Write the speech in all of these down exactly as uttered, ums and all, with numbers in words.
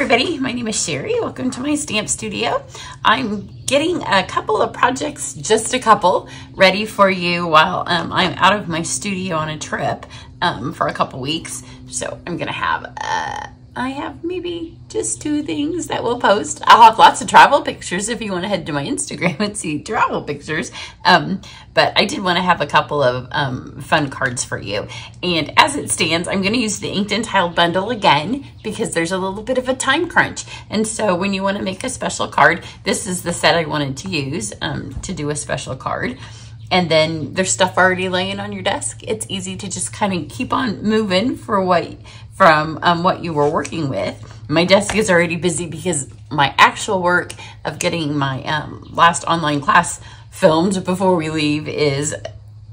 everybody, my name is Sherry. Welcome to my stamp studio. I'm getting a couple of projects, just a couple, ready for you while um, I'm out of my studio on a trip um, for a couple weeks. So I'm gonna have, uh, I have maybe just two things that we'll post. I'll have lots of travel pictures if you wanna head to my Instagram and see travel pictures. Um, but I did wanna have a couple of um, fun cards for you. And as it stands, I'm gonna use the Inked and Tiled Bundle again because there's a little bit of a time crunch. And so when you wanna make a special card, this is the set I wanted to use um, to do a special card. And then there's stuff already laying on your desk. It's easy to just kind of keep on moving for what, from um, what you were working with. My desk is already busy because my actual work of getting my um, last online class filmed before we leave is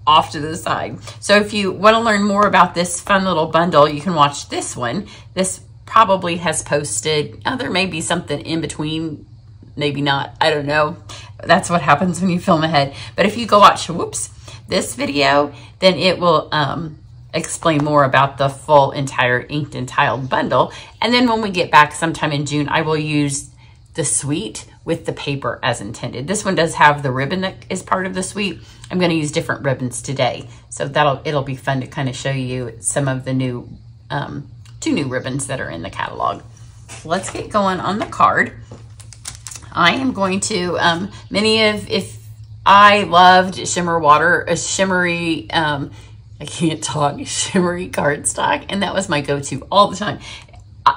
off to the side. So if you want to learn more about this fun little bundle, you can watch this one. This probably has posted. Oh, there may be something in between. Maybe not, I don't know. That's what happens when you film ahead. But if you go watch, whoops, this video, then it will um, explain more about the full entire Inked and Tiled Bundle. And then when we get back sometime in June, I will use the suite with the paper as intended. This one does have the ribbon that is part of the suite. I'm gonna use different ribbons today. So that'll, it'll be fun to kind of show you some of the new, um, two new ribbons that are in the catalog. Let's get going on the card. I am going to, um, many of, if I loved shimmer water, a shimmery, um, I can't talk, shimmery cardstock, and that was my go-to all the time.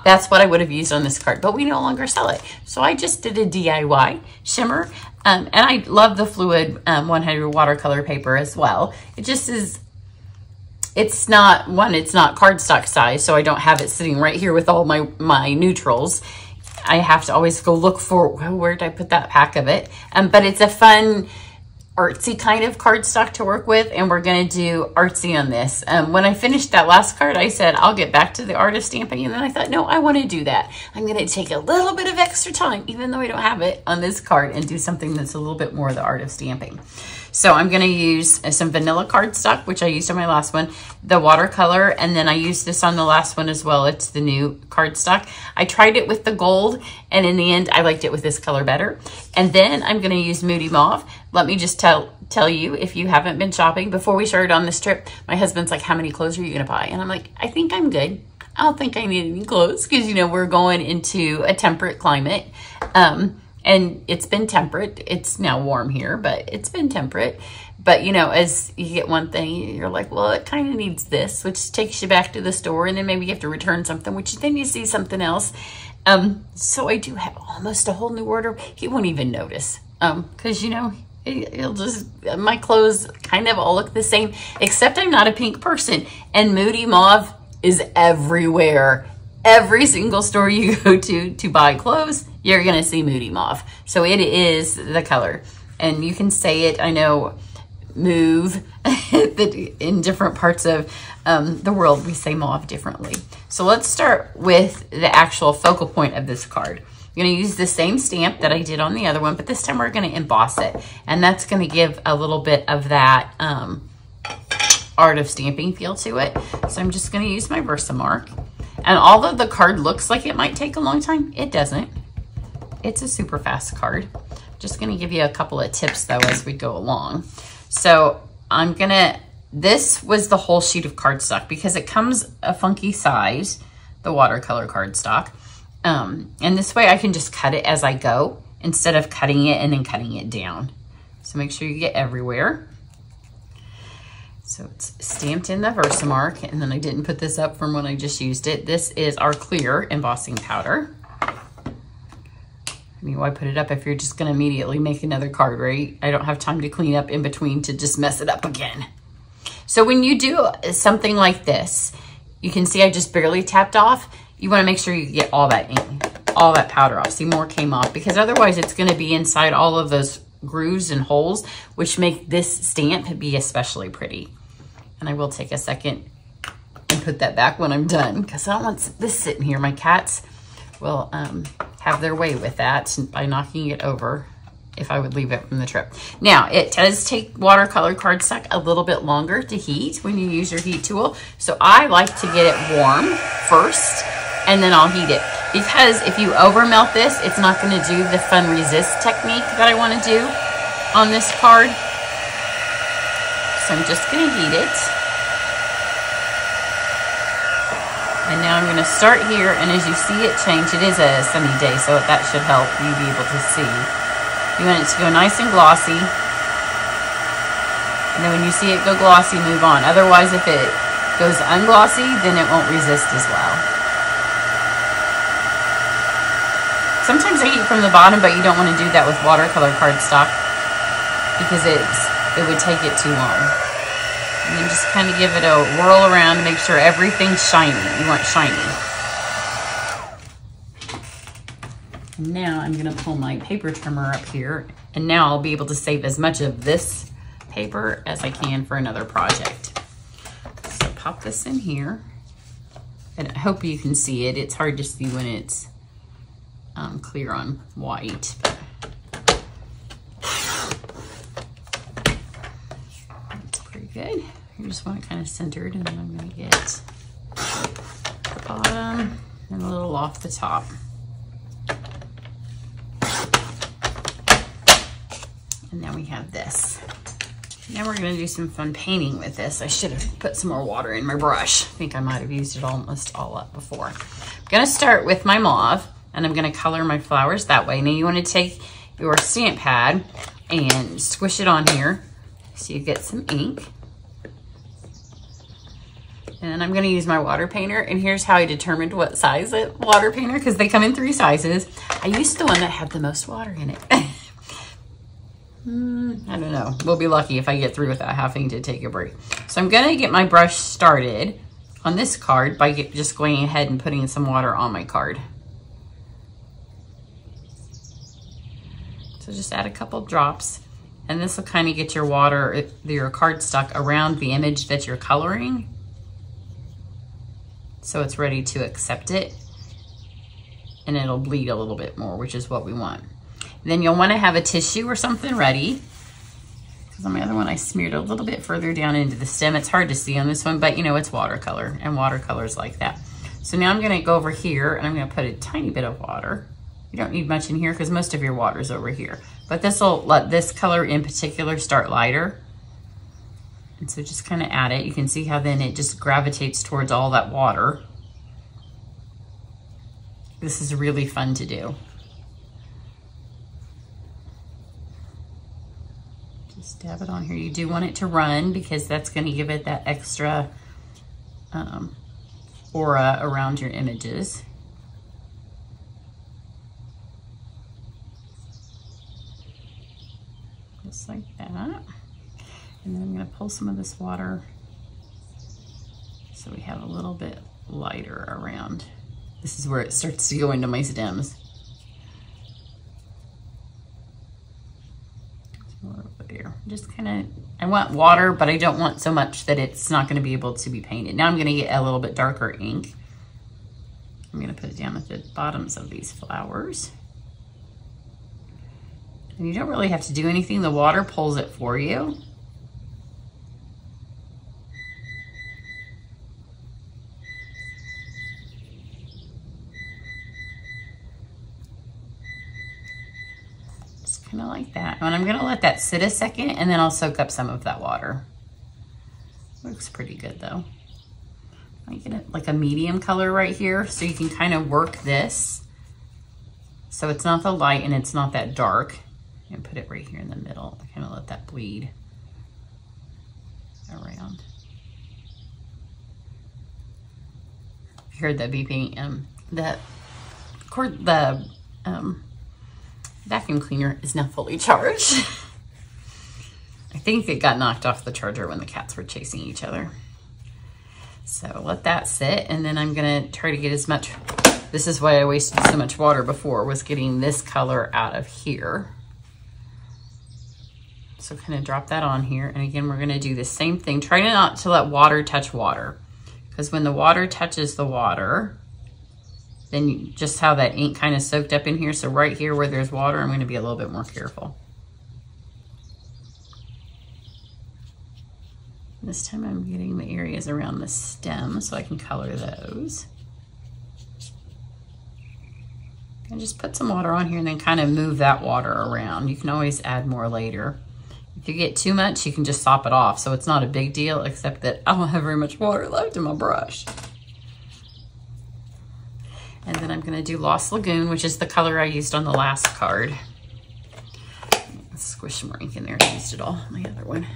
That's what I would have used on this card, but we no longer sell it. So I just did a D I Y shimmer, um, and I love the Fluid um, one hundred watercolor paper as well. It just is, it's not, one, it's not cardstock size, so I don't have it sitting right here with all my, my neutrals. I have to always go look for, well, where did I put that pack of it? Um, but it's a fun, artsy kind of cardstock to work with, and we're gonna do artsy on this. Um, when I finished that last card, I said, I'll get back to the art of stamping, and then I thought, no, I wanna do that. I'm gonna take a little bit of extra time, even though I don't have it on this card, and do something that's a little bit more of the art of stamping. So I'm gonna use some vanilla cardstock, which I used on my last one, the watercolor, and then I used this on the last one as well. It's the new cardstock. I tried it with the gold, and in the end, I liked it with this color better. And then I'm gonna use Moody Mauve. Let me just tell tell you, if you haven't been shopping, before we started on this trip, my husband's like, how many clothes are you gonna buy? And I'm like, I think I'm good. I don't think I need any clothes, because you know, we're going into a temperate climate. Um, And it's been temperate. It's now warm here, but it's been temperate. But you know, as you get one thing, you're like, well, it kind of needs this, which takes you back to the store. And then maybe you have to return something, which then you see something else. Um, so I do have almost a whole new order. He won't even notice. Um, cause you know, it, it'll just, my clothes kind of all look the same, except I'm not a pink person. And Moody Mauve is everywhere. Every single store you go to to buy clothes, you're gonna see Moody Mauve. So it is the color. And you can say it, I know, move, in different parts of um, the world, we say mauve differently. So let's start with the actual focal point of this card. I'm gonna use the same stamp that I did on the other one, but this time we're gonna emboss it. And that's gonna give a little bit of that um, art of stamping feel to it. So I'm just gonna use my Versamark. And although the card looks like it might take a long time, it doesn't. It's a super fast card. Just gonna give you a couple of tips though as we go along. So I'm gonna, this was the whole sheet of cardstock because it comes a funky size, the watercolor cardstock. Um, and this way I can just cut it as I go instead of cutting it and then cutting it down. So make sure you get everywhere. So it's stamped in the Versamark, and then I didn't put this up from when I just used it. This is our clear embossing powder. I mean, why put it up if you're just gonna immediately make another card, right? I don't have time to clean up in between to just mess it up again. So when you do something like this, you can see I just barely tapped off. You wanna make sure you get all that ink, all that powder off. See, more came off because otherwise it's gonna be inside all of those grooves and holes, which make this stamp be especially pretty. And I will take a second and put that back when I'm done because I don't want this sitting here. My cats will um, have their way with that by knocking it over if I would leave it from the trip. Now, it does take watercolor cardstock a little bit longer to heat when you use your heat tool. So I like to get it warm first and then I'll heat it. because if you over melt this, it's not going to do the fun resist technique that I want to do on this card. So I'm just going to heat it. And now I'm going to start here, and as you see it change, it is a sunny day, so that should help you be able to see. You want it to go nice and glossy. And then when you see it go glossy, move on. Otherwise, if it goes unglossy, then it won't resist as well. Sometimes I heat from the bottom, but you don't want to do that with watercolor cardstock because it's it would take it too long. And then just kind of give it a whirl around to make sure everything's shiny. You want shiny. And now I'm gonna pull my paper trimmer up here, and now I'll be able to save as much of this paper as I can for another project. So pop this in here, and I hope you can see it. It's hard to see when it's um, clear on white. Good. You just want it kind of centered, and then I'm going to get the bottom and a little off the top. And then we have this. Now we're going to do some fun painting with this. I should have put some more water in my brush. I think I might have used it almost all up before. I'm going to start with my mauve, and I'm going to color my flowers that way. Now you want to take your stamp pad and squish it on here so you get some ink. And I'm going to use my water painter, and here's how I determined what size it water painter, because they come in three sizes. I used the one that had the most water in it. mm, I don't know. We'll be lucky if I get through without having to take a break. So I'm going to get my brush started on this card by get, just going ahead and putting some water on my card. So just add a couple drops, and this will kind of get your water, your cardstock around the image that you're coloring, so it's ready to accept it, and it'll bleed a little bit more, which is what we want. And then you'll want to have a tissue or something ready, because on my other one I smeared a little bit further down into the stem. It's hard to see on this one, but you know, it's watercolor, and watercolor's like that. So now I'm going to go over here, and I'm going to put a tiny bit of water. You don't need much in here because most of your water is over here, but this will let this color in particular start lighter. And so just kind of add it. You can see how then it just gravitates towards all that water. This is really fun to do. Just dab it on here. You do want it to run because that's going to give it that extra um, aura around your images. Just like that. And then I'm going to pull some of this water so we have a little bit lighter around. This is where it starts to go into my stems. It's more over there. Just kind of, I want water, but I don't want so much that it's not going to be able to be painted. Now I'm going to get a little bit darker ink. I'm going to put it down at the bottoms of these flowers. And you don't really have to do anything. The water pulls it for you. Just kind of like that. And I'm going to let that sit a second, and then I'll soak up some of that water. Looks pretty good though. I'm going to like a medium color right here, so you can kind of work this. So it's not the light and it's not that dark. And put it right here in the middle. Kind of let that bleed around. You heard that beeping. Um, the cord, the um, vacuum cleaner is now fully charged. I think it got knocked off the charger when the cats were chasing each other. So let that sit, and then I'm gonna try to get as much. This is why I wasted so much water before, was getting this color out of here. So kind of drop that on here. And again, we're going to do the same thing. Try not to let water touch water, because when the water touches the water, then you, just how that ink kind of soaked up in here. So right here where there's water, I'm going to be a little bit more careful. And this time I'm getting the areas around the stem so I can color those. And just put some water on here and then kind of move that water around. You can always add more later. If you get too much, you can just sop it off. So it's not a big deal, except that I don't have very much water left in my brush. And then I'm gonna do Lost Lagoon, which is the color I used on the last card. Let's squish some ink in there. I used it all on the other one.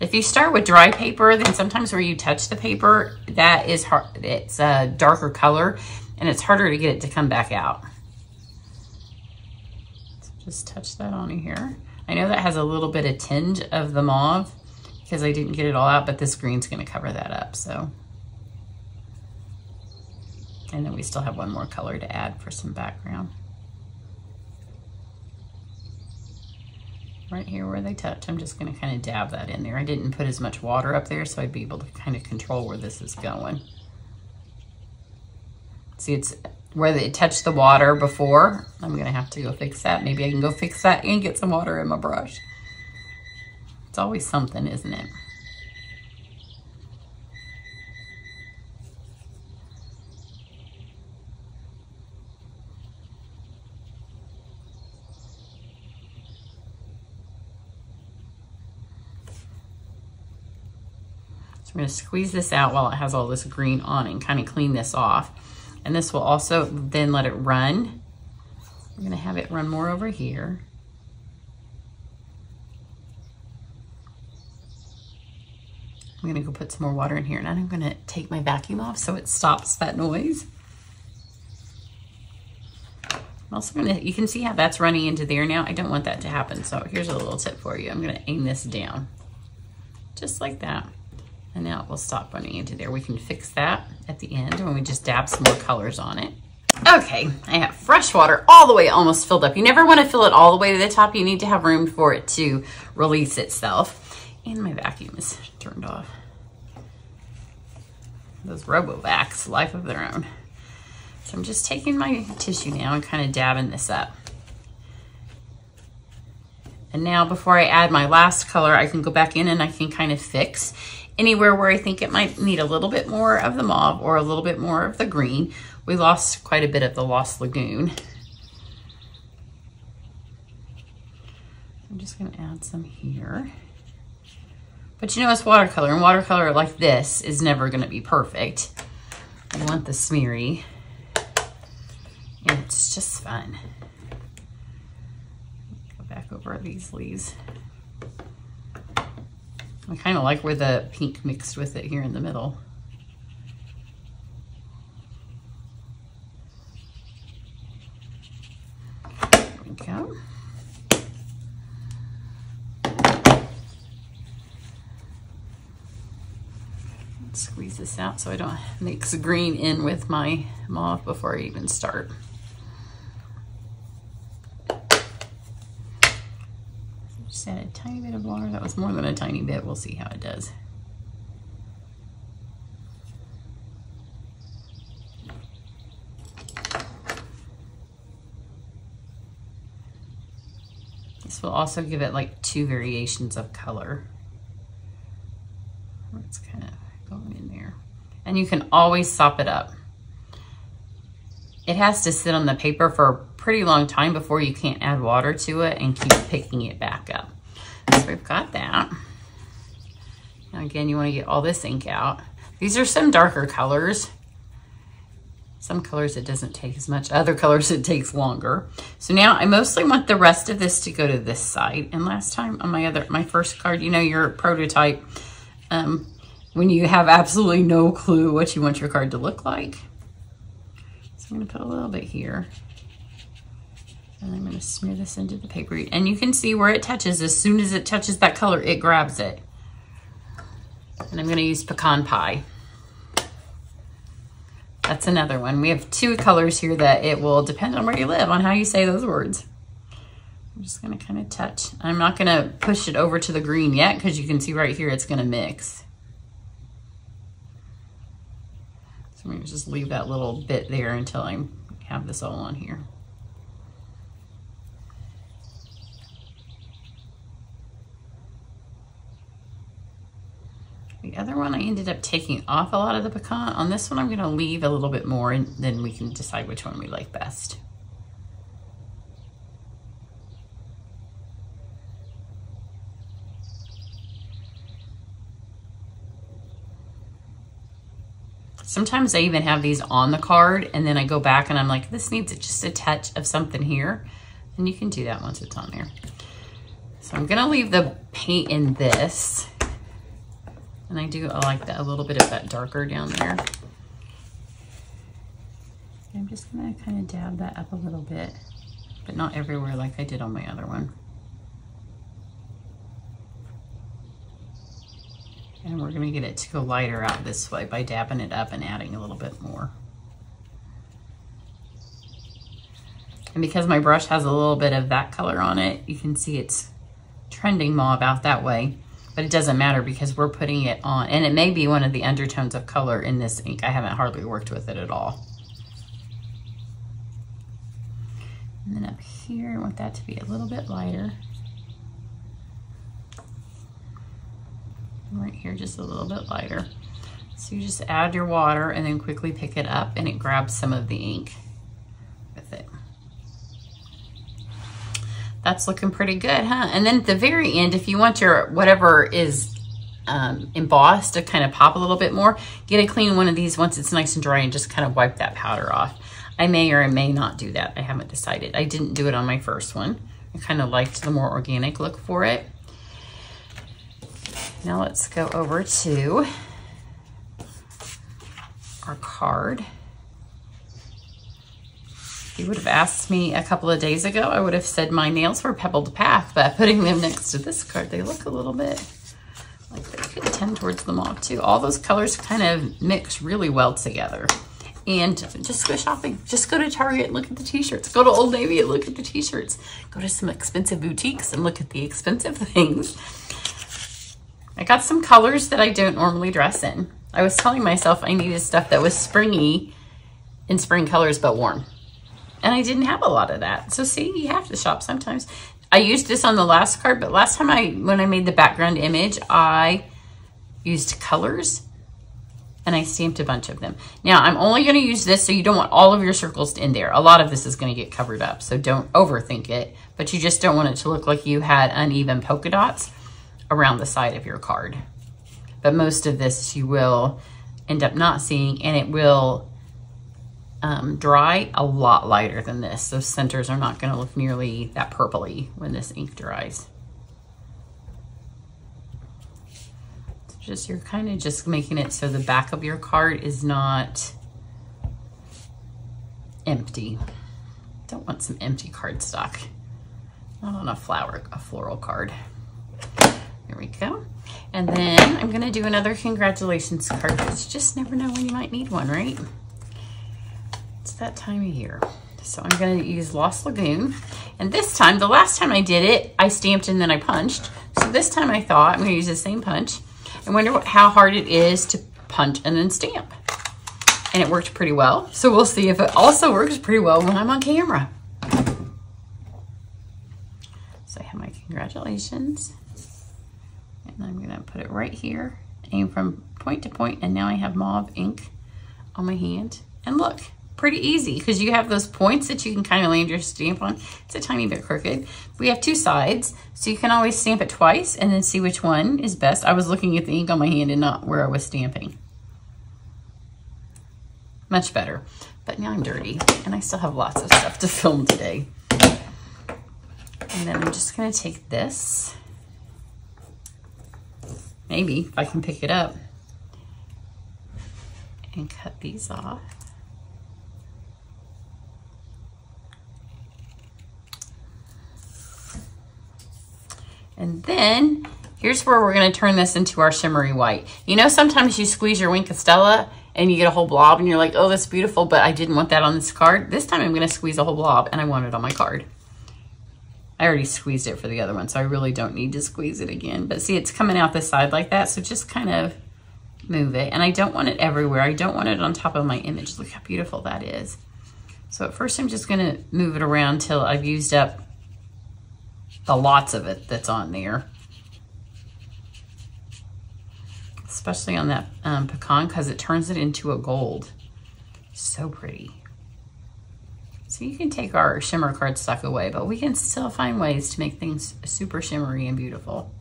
If you start with dry paper, then sometimes where you touch the paper, that is hard. It's a darker color and it's harder to get it to come back out. So just touch that on here. I know that has a little bit of tinge of the mauve because I didn't get it all out, but this green's gonna cover that up, so. And then we still have one more color to add for some background. Right here where they touch, I'm just gonna kind of dab that in there. I didn't put as much water up there, so I'd be able to kind of control where this is going. See, it's where it touched the water before. I'm gonna have to go fix that. Maybe I can go fix that and get some water in my brush. It's always something, isn't it? So I'm going to squeeze this out while it has all this green on and kind of clean this off. And this will also then let it run. I'm going to have it run more over here. I'm going to go put some more water in here, and I'm going to take my vacuum off so it stops that noise. I'm also going to, you can see how that's running into there now. I don't want that to happen. So here's a little tip for you. I'm going to aim this down just like that. And now it will stop running into there. We can fix that at the end when we just dab some more colors on it. Okay, I have fresh water all the way almost filled up. You never want to fill it all the way to the top. You need to have room for it to release itself. And my vacuum is turned off. Those RoboVacs, life of their own. So I'm just taking my tissue now and kind of dabbing this up. And now before I add my last color, I can go back in and I can kind of fix anywhere where I think it might need a little bit more of the mauve or a little bit more of the green. We lost quite a bit of the Lost Lagoon. I'm just gonna add some here. But you know, it's watercolor, and watercolor like this is never gonna be perfect. I want the smeary, and it's just fun. Go back over these leaves. I kind of like where the pink mixed with it here in the middle. There we go. Let's squeeze this out so I don't mix green in with my mauve before I even start. Just add a tiny bit of water. That was more than a tiny bit. We'll see how it does. This will also give it like two variations of color. It's kind of going in there. And you can always sop it up. It has to sit on the paper for a pretty long time before you can't add water to it and keep picking it back up. So we've got that. Now again, you want to get all this ink out. These are some darker colors. Some colors it doesn't take as much, other colors it takes longer. So now I mostly want the rest of this to go to this side. And last time on my other, my first card, you know, your prototype, um, when you have absolutely no clue what you want your card to look like. I'm gonna put a little bit here, and I'm gonna smear this into the paper. And you can see where it touches. As soon as it touches that color, it grabs it. And I'm gonna use Pecan Pie. That's another one. We have two colors here that it will depend on where you live, on how you say those words. I'm just gonna kind of touch. I'm not gonna push it over to the green yet because you can see right here it's gonna mix. So I'm gonna just leave that little bit there until I have this all on here. The other one one, I ended up taking off a lot of the pecan. On this one, I'm gonna leave a little bit more, and then we can decide which one we like best. Sometimes I even have these on the card and then I go back and I'm like, this needs just a touch of something here. And you can do that once it's on there. So I'm gonna leave the paint in this. And I do I like that, a little bit of that darker down there. I'm just gonna kind of dab that up a little bit, but not everywhere like I did on my other one. And we're gonna get it to go lighter out this way by dabbing it up and adding a little bit more. And because my brush has a little bit of that color on it, you can see it's trending mauve out that way, but it doesn't matter because we're putting it on, and it may be one of the undertones of color in this ink. I haven't hardly worked with it at all. And then up here, I want that to be a little bit lighter. Right here, just a little bit lighter. So you just add your water and then quickly pick it up, and it grabs some of the ink with it. That's looking pretty good, huh? And then at the very end, if you want your whatever is um, embossed to kind of pop a little bit more, get a clean one of these once it's nice and dry and just kind of wipe that powder off. I may or I may not do that. I haven't decided. I didn't do it on my first one. I kind of liked the more organic look for it. Now let's go over to our card. If you would have asked me a couple of days ago, I would have said my nails were pebbled path, but putting them next to this card, they look a little bit like they could tend towards the mauve too. All those colors kind of mix really well together. And just go shopping. Just go to Target and look at the t-shirts. Go to Old Navy and look at the t-shirts. Go to some expensive boutiques and look at the expensive things. I got some colors that I don't normally dress in. I was telling myself I needed stuff that was springy in spring colors, but warm. And I didn't have a lot of that. So see, you have to shop sometimes. I used this on the last card, but last time I, when I made the background image, I used colors and I stamped a bunch of them. Now I'm only gonna use this, so you don't want all of your circles in there. A lot of this is gonna get covered up, so don't overthink it, but you just don't want it to look like you had uneven polka dots around the side of your card. But most of this you will end up not seeing, and it will um, dry a lot lighter than this. Those centers are not gonna look nearly that purpley when this ink dries. So just, you're kind of just making it so the back of your card is not empty. Don't want some empty cardstock. Not on a flower, a floral card. There we go. And then I'm gonna do another congratulations card, because you just never know when you might need one, right? It's that time of year. So I'm gonna use Lost Lagoon. And this time, the last time I did it, I stamped and then I punched. So this time I thought I'm gonna use the same punch. I wonder what, how hard it is to punch and then stamp. And it worked pretty well. So we'll see if it also works pretty well when I'm on camera. So I have my congratulations. And I'm gonna put it right here, aim from point to point, and now I have mauve ink on my hand. And look, pretty easy, because you have those points that you can kind of land your stamp on. It's a tiny bit crooked. We have two sides, so you can always stamp it twice and then see which one is best. I was looking at the ink on my hand and not where I was stamping. Much better, but now I'm dirty, and I still have lots of stuff to film today. And then I'm just gonna take this, maybe if I can pick it up, and cut these off. And then here's where we're gonna turn this into our shimmery white. You know, sometimes you squeeze your Wink of Stella and you get a whole blob and you're like, oh, that's beautiful, but I didn't want that on this card. This time I'm gonna squeeze a whole blob and I want it on my card. I already squeezed it for the other one, so I really don't need to squeeze it again. But see, it's coming out the side like that, so just kind of move it. And I don't want it everywhere. I don't want it on top of my image. Look how beautiful that is. So at first, I'm just gonna move it around till I've used up the lots of it that's on there. especially on that um, pecan, because it turns it into a gold. So pretty. So you can take our shimmer cardstock away, but we can still find ways to make things super shimmery and beautiful.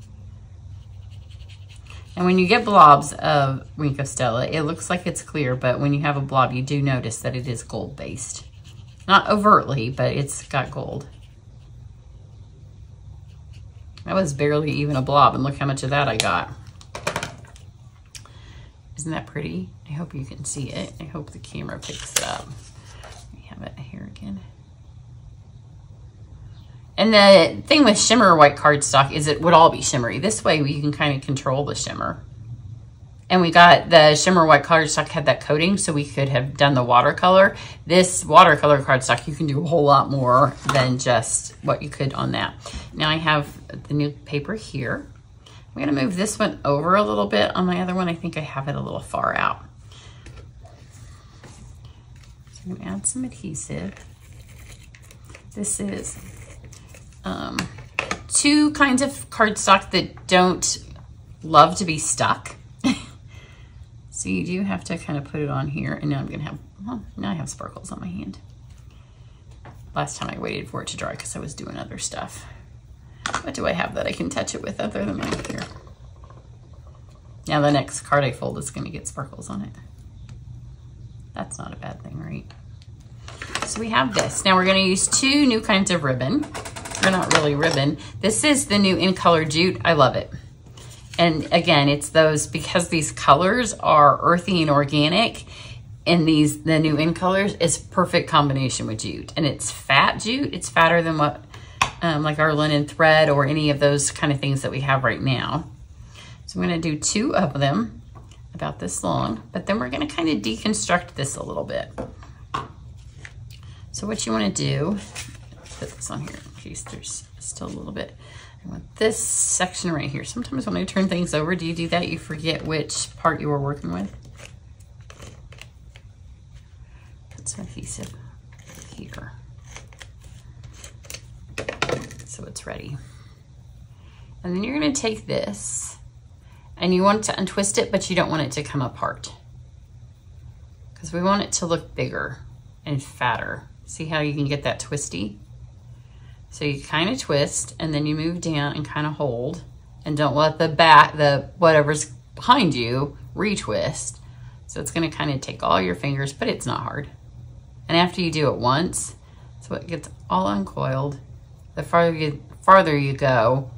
And when you get blobs of Wink of Stella, it looks like it's clear, but when you have a blob, you do notice that it is gold-based. Not overtly, but it's got gold. That was barely even a blob, and look how much of that I got. Isn't that pretty? I hope you can see it. I hope the camera picks it up. We have it here again. And the thing with shimmer white cardstock is it would all be shimmery. This way we can kind of control the shimmer. And we got the shimmer white cardstock had that coating, so we could have done the watercolor. This watercolor cardstock, you can do a whole lot more than just what you could on that. Now I have the new paper here. I'm gonna move this one over a little bit. On my other one, I think I have it a little far out. So I'm gonna add some adhesive. This is Um, two kinds of cardstock that don't love to be stuck. So you do have to kind of put it on here, and now I'm gonna have, well, now I have sparkles on my hand. Last time I waited for it to dry because I was doing other stuff. What do I have that I can touch it with other than right here? Now the next card I fold is gonna get sparkles on it. That's not a bad thing, right? So we have this. Now we're gonna use two new kinds of ribbon. They're not really ribbon. This is the new In Color Jute. I love it. And again, it's those, because these colors are earthy and organic, and these, the new In Colors, is perfect combination with jute. And it's fat jute. It's fatter than what, um, like our linen thread or any of those kind of things that we have right now. So I'm going to do two of them about this long, but then we're going to kind of deconstruct this a little bit. So what you want to do, put this on here. There's still a little bit. I want this section right here. Sometimes when I turn things over, do you do that? You forget which part you were working with. Put some adhesive here. So it's ready. And then you're going to take this and you want to untwist it, but you don't want it to come apart, because we want it to look bigger and fatter. See how you can get that twisty? So you kind of twist, and then you move down and kind of hold, and don't let the back, the whatever's behind you, retwist. So it's going to kind of take all your fingers, but it's not hard. And after you do it once, so it gets all uncoiled, the farther you, farther you go,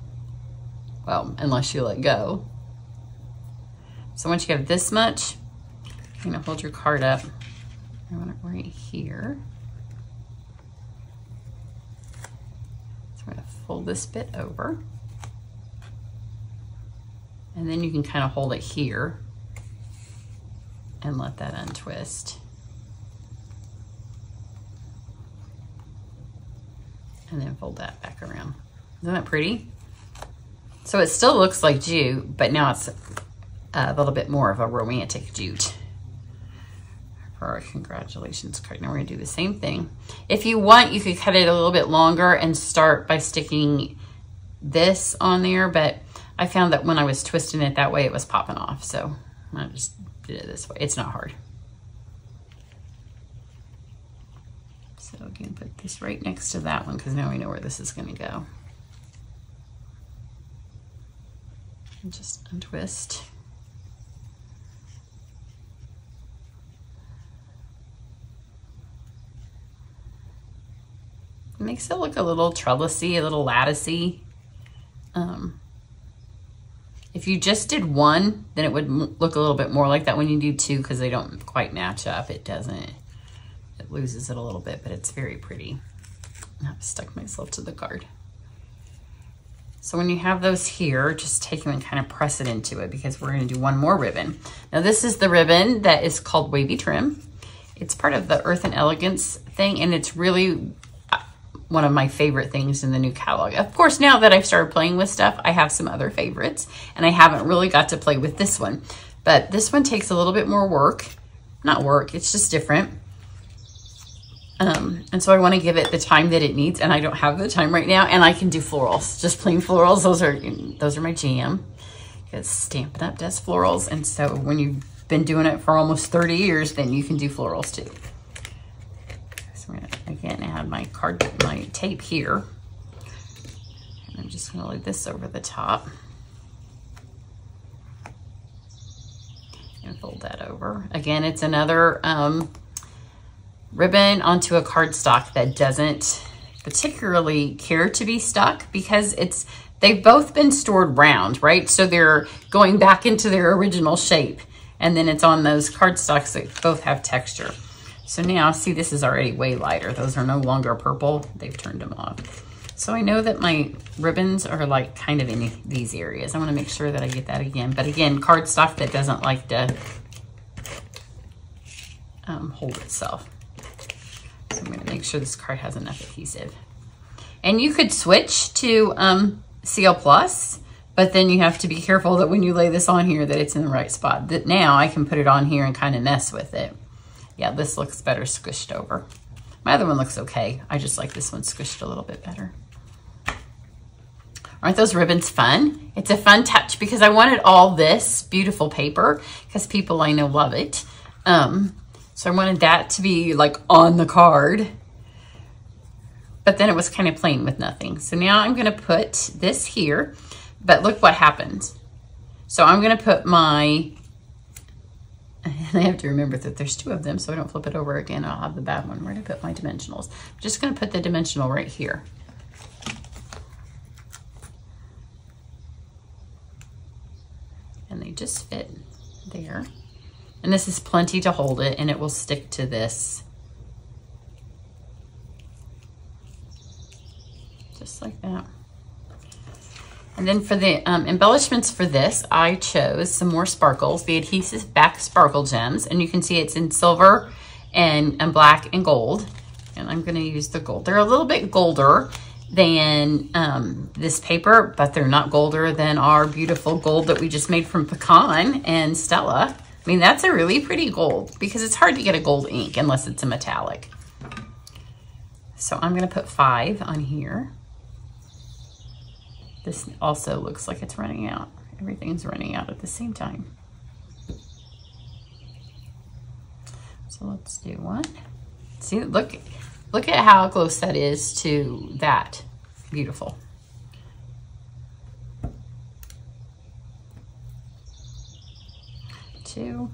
well, unless you let go. So once you have this much, you're going to hold your card up. I want it right here. Fold this bit over, and then you can kind of hold it here and let that untwist, and then fold that back around. Isn't that pretty? So it still looks like jute, but now it's a little bit more of a romantic jute. For our congratulations card. Now we're gonna do the same thing. If you want, you could cut it a little bit longer and start by sticking this on there, but I found that when I was twisting it that way, it was popping off. So I just did it this way. It's not hard. So I'm gonna put this right next to that one, because now we know where this is gonna go. And just untwist. It makes it look a little trellisy, a little latticey. Um, if you just did one, then it would m look a little bit more like that. When you do two, because they don't quite match up, it doesn't, it loses it a little bit, but it's very pretty. I've stuck myself to the card. So when you have those here, just take them and kind of press it into it, because we're gonna do one more ribbon. Now this is the ribbon that is called Wavy Trim. It's part of the Earthen Elegance thing, and it's really one of my favorite things in the new catalog. Of course, now that I've started playing with stuff, I have some other favorites, and I haven't really got to play with this one. But this one takes a little bit more work. Not work, it's just different. Um, and so I wanna give it the time that it needs, and I don't have the time right now, and I can do florals, just plain florals. Those are, those are my jam. because Stampin' Up! Does florals, and so when you've been doing it for almost thirty years, then you can do florals too. So I'm gonna, again, add my card, my tape here, and I'm just gonna lay this over the top and fold that over. Again, it's another um, ribbon onto a cardstock that doesn't particularly care to be stuck, because it's they've both been stored round, right? So they're going back into their original shape, and then it's on those cardstocks that both have texture. So now, see, this is already way lighter. Those are no longer purple. They've turned them off. So I know that my ribbons are like kind of in these areas. I want to make sure that I get that again. But again, cardstock that doesn't like to um, hold itself. So I'm going to make sure this card has enough adhesive. And you could switch to um, C L Plus, but then you have to be careful that when you lay this on here that it's in the right spot. That now I can put it on here and kind of mess with it. Yeah, this looks better squished over. My other one looks okay. I just like this one squished a little bit better. Aren't those ribbons fun? It's a fun touch because I wanted all this beautiful paper because people I know love it. Um, so I wanted that to be like on the card. But then it was kind of plain with nothing. So now I'm gonna put this here, but look what happens. So I'm gonna put my, and I have to remember that there's two of them so I don't flip it over again. I'll have the bad one. Where did I put my dimensionals? I'm just gonna put the dimensional right here. And they just fit there. And this is plenty to hold it, and it will stick to this. Just like that. And then for the um, embellishments for this, I chose some more sparkles, the adhesive back sparkle gems, and you can see it's in silver and, and black and gold. And I'm gonna use the gold. They're a little bit golder than um, this paper, but they're not golder than our beautiful gold that we just made from Pecan and Stella. I mean, that's a really pretty gold because it's hard to get a gold ink unless it's a metallic. So I'm gonna put five on here. This also looks like it's running out. Everything's running out at the same time. So let's do one. See, look, look at how close that is to that. Beautiful. Two.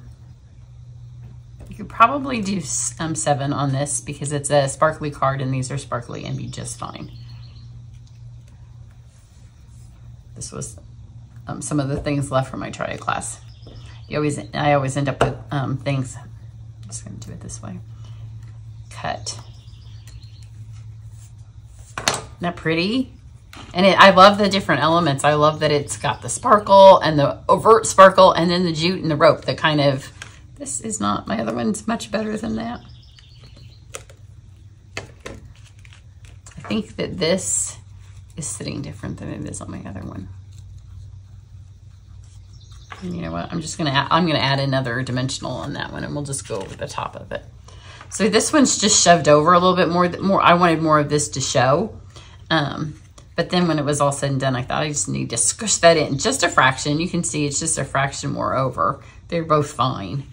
You could probably do um, seven on this because it's a sparkly card and these are sparkly and be just fine. This was um, some of the things left from my triad class. You always, I always end up with um, things. I'm just gonna do it this way. Cut. Isn't that pretty? And it, I love the different elements. I love that it's got the sparkle and the overt sparkle and then the jute and the rope, the kind of, this is not, my other one's much better than that. I think that this is sitting different than it is on my other one. And you know what? I'm just gonna add, I'm gonna add another dimensional on that one, and we'll just go over the top of it. So this one's just shoved over a little bit more. More I wanted more of this to show, um, but then when it was all said and done, I thought I just need to squish that in just a fraction. You can see it's just a fraction more over. They're both fine.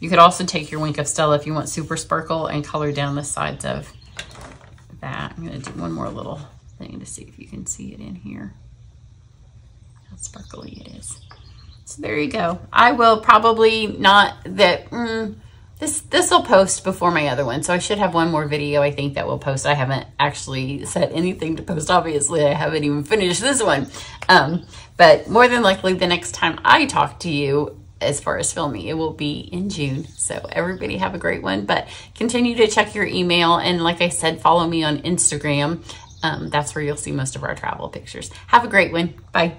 You could also take your Wink of Stella if you want super sparkle and color down the sides of that. I'm gonna do one more little thing to see if you can see it in here, how sparkly it is. So there you go. I will probably not that mm, this this will post before my other one, so I should have one more video I think that will post. I haven't actually set anything to post, obviously. I haven't even finished this one, um, but more than likely the next time I talk to you as far as filming, it will be in June. So everybody have a great one, but continue to check your email, and like I said, follow me on Instagram. Um, that's where you'll see most of our travel pictures. Have a great one. Bye.